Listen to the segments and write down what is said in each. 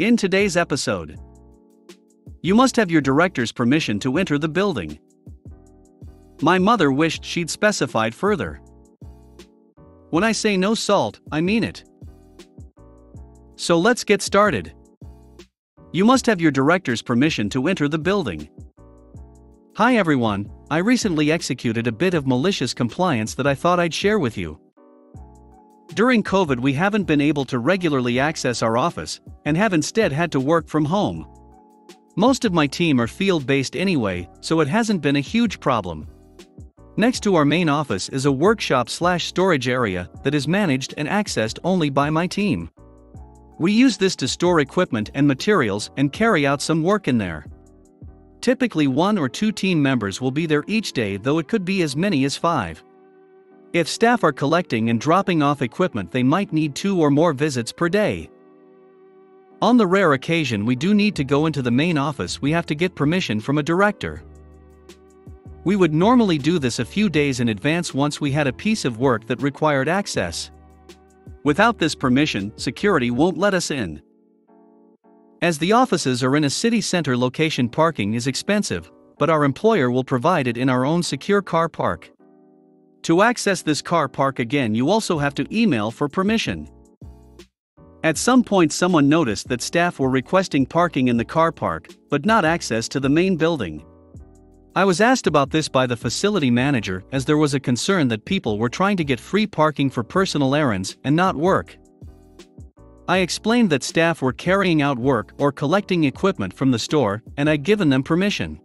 In today's episode, you must have your director's permission to enter the building. My mother wished she'd specified further. When I say no salt, I mean it. So let's get started. You must have your director's permission to enter the building. Hi everyone, I recently executed a bit of malicious compliance that I thought I'd share with you. During COVID, we haven't been able to regularly access our office and have instead had to work from home. Most of my team are field-based anyway, so it hasn't been a huge problem. Next to our main office is a workshop/storage area that is managed and accessed only by my team. We use this to store equipment and materials and carry out some work in there. Typically 1 or 2 team members will be there each day, though it could be as many as 5. If staff are collecting and dropping off equipment, they might need 2 or more visits per day. On the rare occasion we do need to go into the main office, we have to get permission from a director. We would normally do this a few days in advance once we had a piece of work that required access. Without this permission, security won't let us in. As the offices are in a city center location, parking is expensive, but our employer will provide it in our own secure car park. To access this car park again, you also have to email for permission. At some point, someone noticed that staff were requesting parking in the car park, but not access to the main building. I was asked about this by the facility manager, as there was a concern that people were trying to get free parking for personal errands and not work. I explained that staff were carrying out work or collecting equipment from the store, and I'd given them permission.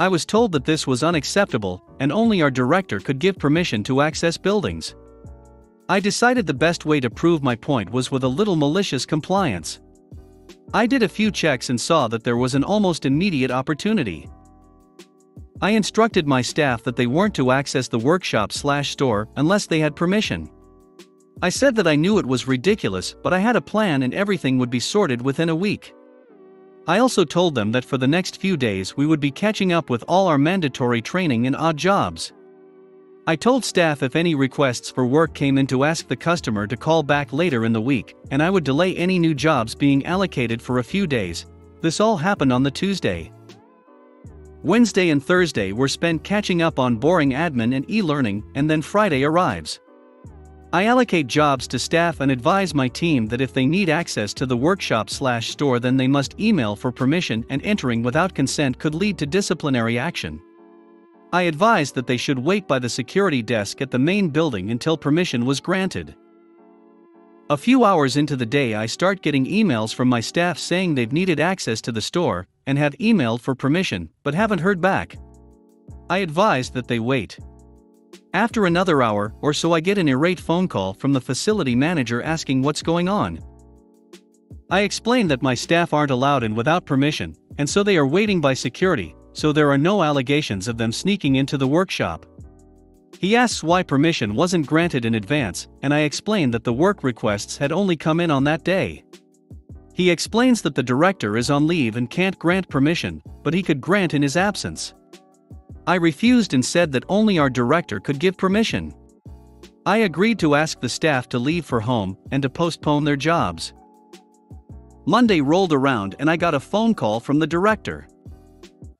I was told that this was unacceptable, and only our director could give permission to access buildings. I decided the best way to prove my point was with a little malicious compliance. I did a few checks and saw that there was an almost immediate opportunity. I instructed my staff that they weren't to access the workshop/store unless they had permission. I said that I knew it was ridiculous, but I had a plan and everything would be sorted within a week. I also told them that for the next few days we would be catching up with all our mandatory training and odd jobs. I told staff if any requests for work came in to ask the customer to call back later in the week, and I would delay any new jobs being allocated for a few days. This all happened on the Tuesday. Wednesday and Thursday were spent catching up on boring admin and e-learning, and then Friday arrives. I allocate jobs to staff and advise my team that if they need access to the workshop/store, then they must email for permission, and entering without consent could lead to disciplinary action. I advised that they should wait by the security desk at the main building until permission was granted. A few hours into the day, I start getting emails from my staff saying they've needed access to the store and have emailed for permission but haven't heard back. I advised that they wait. After another hour or so, I get an irate phone call from the facility manager asking what's going on. I explain that my staff aren't allowed in without permission, and so they are waiting by security, so there are no allegations of them sneaking into the workshop. He asks why permission wasn't granted in advance, and I explain that the work requests had only come in on that day. He explains that the director is on leave and can't grant permission, but he could grant in his absence. I refused and said that only our director could give permission. I agreed to ask the staff to leave for home and to postpone their jobs. Monday rolled around and I got a phone call from the director.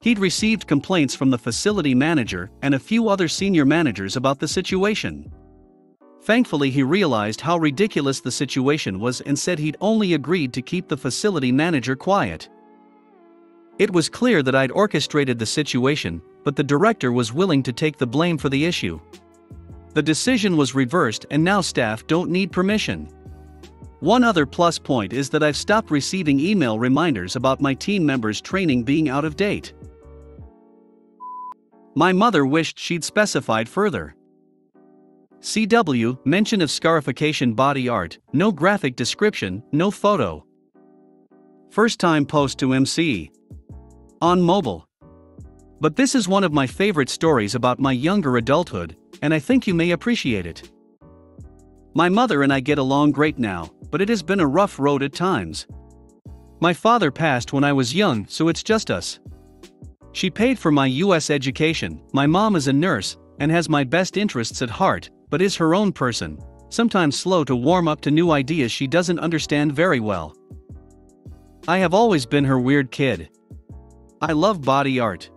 He'd received complaints from the facility manager and a few other senior managers about the situation. Thankfully, he realized how ridiculous the situation was and said he'd only agreed to keep the facility manager quiet. It was clear that I'd orchestrated the situation, but the director was willing to take the blame for the issue. The decision was reversed and now staff don't need permission. One other plus point is that I've stopped receiving email reminders about my team members' training being out of date. My mother wished she'd specified further. CW, mention of scarification body art, no graphic description, no photo. First time post to MC. On mobile. But this is one of my favorite stories about my younger adulthood, and I think you may appreciate it. My mother and I get along great now, but it has been a rough road at times. My father passed when I was young, so it's just us. She paid for my U.S. education, my mom is a nurse, and has my best interests at heart, but is her own person, sometimes slow to warm up to new ideas she doesn't understand very well. I have always been her weird kid. I love body art.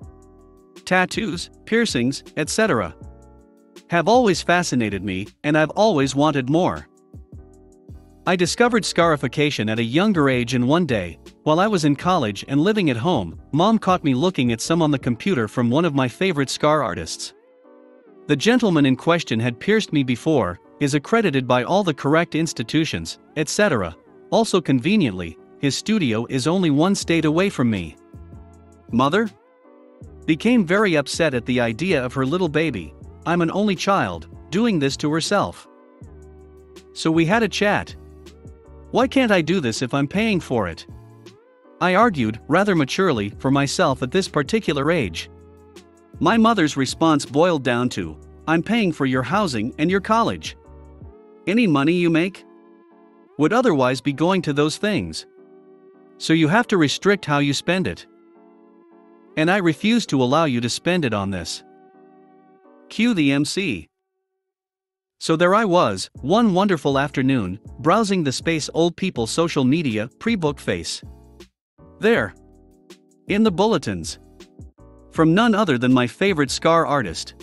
Tattoos, piercings, etc. have always fascinated me, and I've always wanted more. I discovered scarification at a younger age, and one day, while I was in college and living at home, Mom caught me looking at some on the computer from one of my favorite scar artists. The gentleman in question had pierced me before, is accredited by all the correct institutions, etc. Also conveniently, his studio is only one state away from me. Mother became very upset at the idea of her little baby, I'm an only child, doing this to herself. So we had a chat. Why can't I do this if I'm paying for it? I argued, rather maturely, for myself at this particular age. My mother's response boiled down to, I'm paying for your housing and your college. Any money you make would otherwise be going to those things. So you have to restrict how you spend it. And I refuse to allow you to spend it on this. Cue the MC. So there I was, one wonderful afternoon, browsing the space old people social media pre-book face. There. In the bulletins. From none other than my favorite scar artist.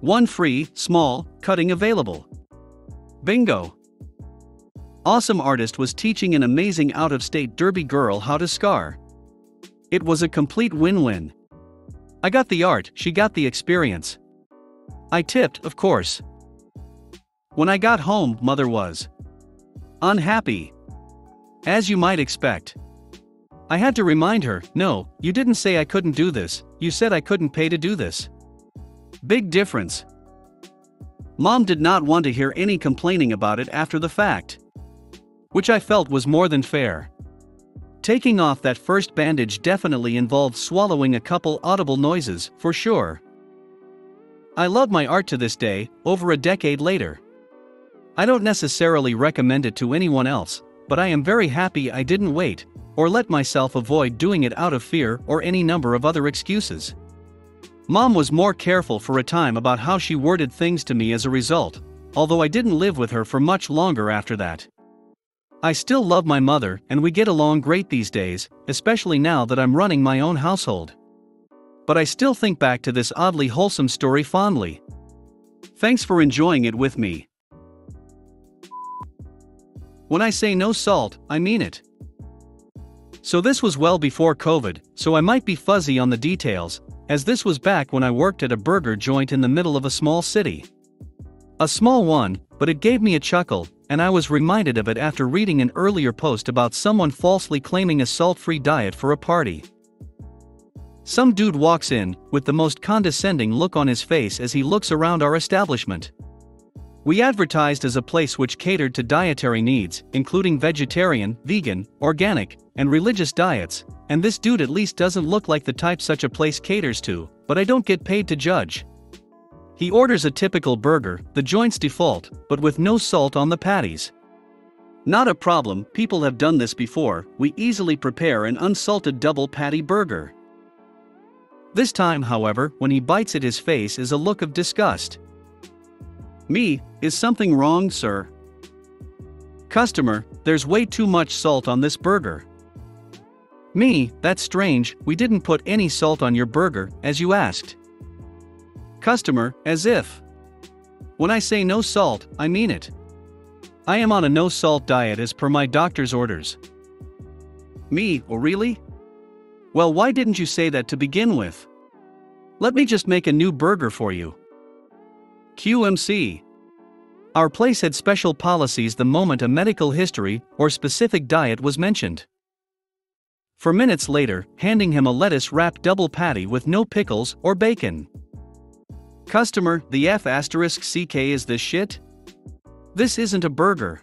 One free, small, cutting available. Bingo. Awesome artist was teaching an amazing out-of-state derby girl how to scar. It was a complete win-win. I got the art, she got the experience. I tipped, of course. When I got home, Mother was unhappy. As you might expect. I had to remind her, no, you didn't say I couldn't do this, you said I couldn't pay to do this. Big difference. Mom did not want to hear any complaining about it after the fact. Which I felt was more than fair. Taking off that first bandage definitely involved swallowing a couple audible noises, for sure. I love my art to this day, over a decade later. I don't necessarily recommend it to anyone else, but I am very happy I didn't wait, or let myself avoid doing it out of fear or any number of other excuses. Mom was more careful for a time about how she worded things to me as a result, although I didn't live with her for much longer after that. I still love my mother and we get along great these days, especially now that I'm running my own household. But I still think back to this oddly wholesome story fondly. Thanks for enjoying it with me. When I say no salt, I mean it. So this was well before COVID, so I might be fuzzy on the details, as this was back when I worked at a burger joint in the middle of a small city. A small one, but it gave me a chuckle, and I was reminded of it after reading an earlier post about someone falsely claiming a salt-free diet for a party. Some dude walks in, with the most condescending look on his face as he looks around our establishment. We advertised as a place which catered to dietary needs, including vegetarian, vegan, organic, and religious diets, and this dude at least doesn't look like the type such a place caters to, but I don't get paid to judge. He orders a typical burger, the joint's default, but with no salt on the patties. Not a problem, people have done this before, we easily prepare an unsalted double patty burger. This time, however, when he bites it, his face is a look of disgust. Me, is something wrong, sir? Customer, there's way too much salt on this burger. Me, that's strange, we didn't put any salt on your burger, as you asked. Customer, as if. When I say no salt, I mean it. I am on a no salt diet as per my doctor's orders. Me, oh really? Well, why didn't you say that to begin with? Let me just make a new burger for you. QMC. Our place had special policies the moment a medical history or specific diet was mentioned. For minutes later, handing him a lettuce-wrapped double patty with no pickles or bacon. Customer, the F***CK is this shit? This isn't a burger.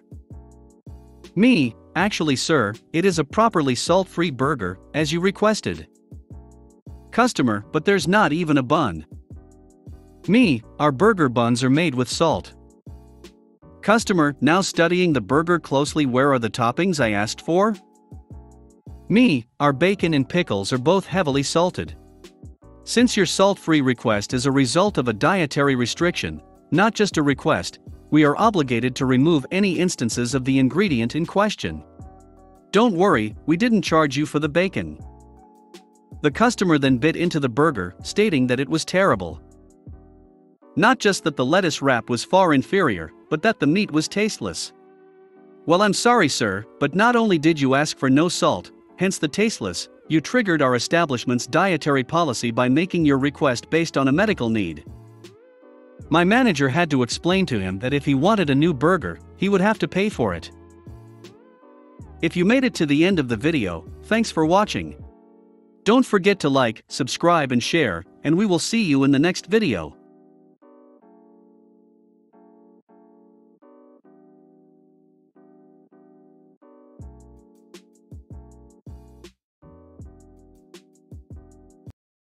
Me, actually sir, it is a properly salt-free burger, as you requested. Customer, but there's not even a bun. Me, our burger buns are made with salt. Customer, now studying the burger closely, where are the toppings I asked for? Me, our bacon and pickles are both heavily salted. Since your salt-free request is a result of a dietary restriction, not just a request, we are obligated to remove any instances of the ingredient in question. "Don't worry, we didn't charge you for the bacon." The customer then bit into the burger, stating that it was terrible. Not just that the lettuce wrap was far inferior, but that the meat was tasteless. "Well, I'm sorry, sir, but not only did you ask for no salt, hence the tasteless, you triggered our establishment's dietary policy by making your request based on a medical need." My manager had to explain to him that if he wanted a new burger, he would have to pay for it. If you made it to the end of the video, thanks for watching. Don't forget to like, subscribe and share, and we will see you in the next video.